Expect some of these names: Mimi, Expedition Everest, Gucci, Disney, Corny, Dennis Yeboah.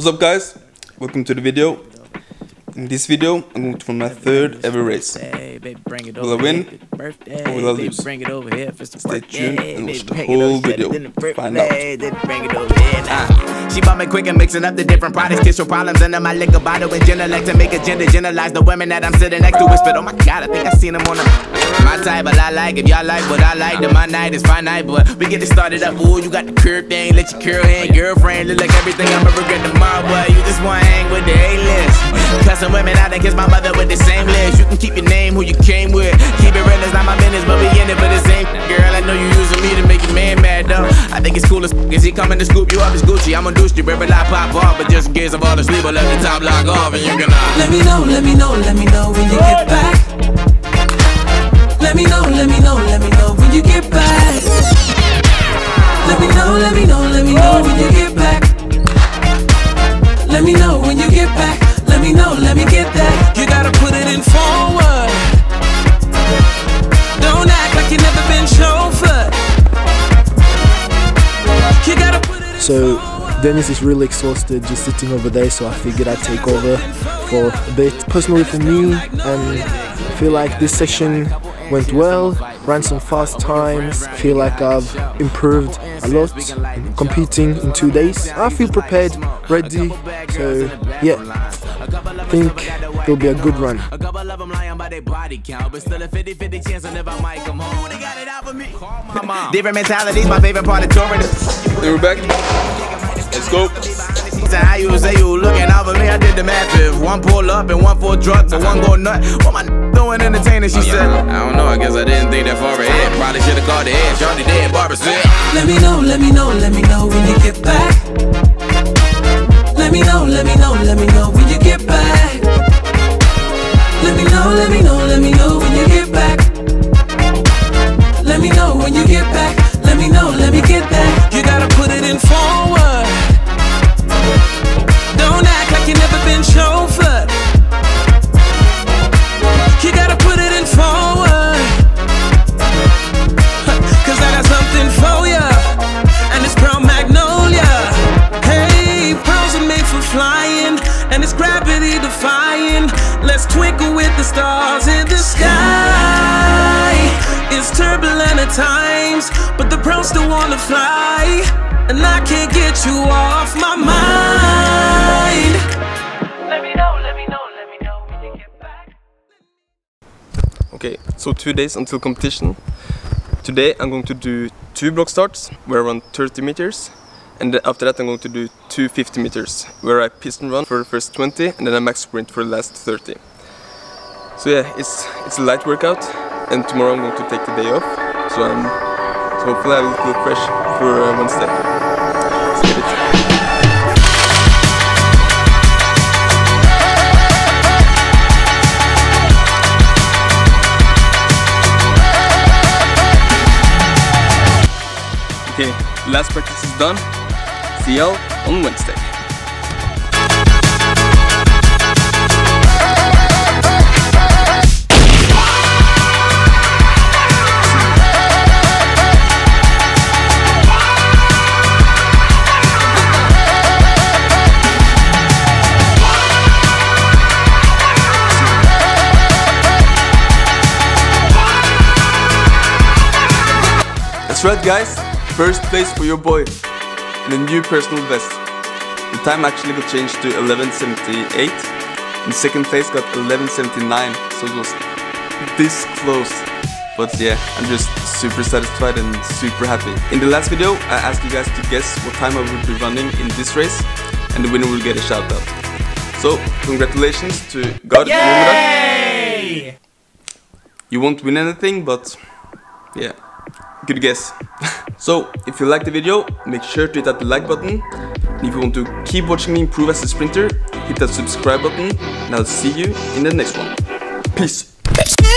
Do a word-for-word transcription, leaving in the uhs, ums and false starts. What's up, guys? Welcome to the video. In this video, I'm going to run my third ever race. Will I win or will I lose? Stay tuned and watch the whole video. Find out. She bought me quick and mixing up the different products. Kiss your problems under my liquor bottle and genelect to make a gender generalize the women that I'm sitting next to. Whispered, oh my god, I think I seen him on a... My type, but I like. If y'all like what I like, then my night is finite. But we get it started up. Ooh, you got the curb thing, let your curl hang. Girlfriend, look like everything I'ma regret tomorrow. But you just wanna hang with the A-list. Cussing women out and kiss my mother with the same list. You can keep your name, who you came with. Keep it real, it's not my business, but we in it for the same. Girl, I know you using me to make your man mad though. I think it's cool as cause he coming to scoop you up. It's Gucci, I'm a douche, you river I pop off. But just in case I'm all asleep, I let the top lock off and you can uh, let me know, let me know, let me know when you get back. Let me know, let me know, let me know when you get back. Let me know, let me know, let me know when you get back. Let me know when you get back. Let me know, let me get that. You gotta put it in forward. Don't act like you never been chauffeured. You gotta put it in so, forward. Dennis is really exhausted just sitting over there, so I figured I'd take over for a bit. Personally for me, and I feel like this session went well, ran some fast times, feel like I've improved a lot, competing in two days. I feel prepared, ready, so yeah, I think it'll be a good run. Different mentalities, my favorite part of touring. We're back, let's go. How you say you looking out for me? I did the math. If one pull up and one full truck, and one go nut. What my doing entertaining? She said, I don't know. I guess I didn't think that far ahead. Probably should have called the head. Shorty dead, Barbara said. Let me know, let me know, let me know when you get back. Let me know, let me know, let me know when you get back. Let me know, let me know, let me know when you get back. Let me know when you get back. Let me know, let me get that. You gotta put it in forward. Don't act like you never been chauffeured. You gotta put it in forward, cause I got something for ya, and it's brown magnolia. Hey, pearls are made for flying, and it's gravity defying. Let's twinkle with the stars in the sky. It's turbulent at times, but the pearls still wanna fly. And I can't get you off my mind. Let me know, let me know, let me know when you get back. Okay, so two days until competition. Today I'm going to do two block starts where I run thirty meters, and then after that I'm going to do two fifty meters where I piston run for the first twenty and then I max sprint for the last thirty. So yeah, it's it's a light workout, and tomorrow I'm going to take the day off, so I'm so hopefully I will feel fresh for uh, one step. Okay, last practice is done. See y'all on Wednesday. That's right, guys. First place for your boy and a new personal best. The time actually got changed to eleven seventy-eight and second place got eleven seventy-nine, so it was this close. But yeah, I'm just super satisfied and super happy. In the last video I asked you guys to guess what time I would be running in this race, and the winner will get a shout out. So congratulations to God. Yay! You won't win anything, but yeah, good guess. So, if you like the video, make sure to hit that like button. And if you want to keep watching me improve as a sprinter, hit that subscribe button, and I'll see you in the next one. Peace!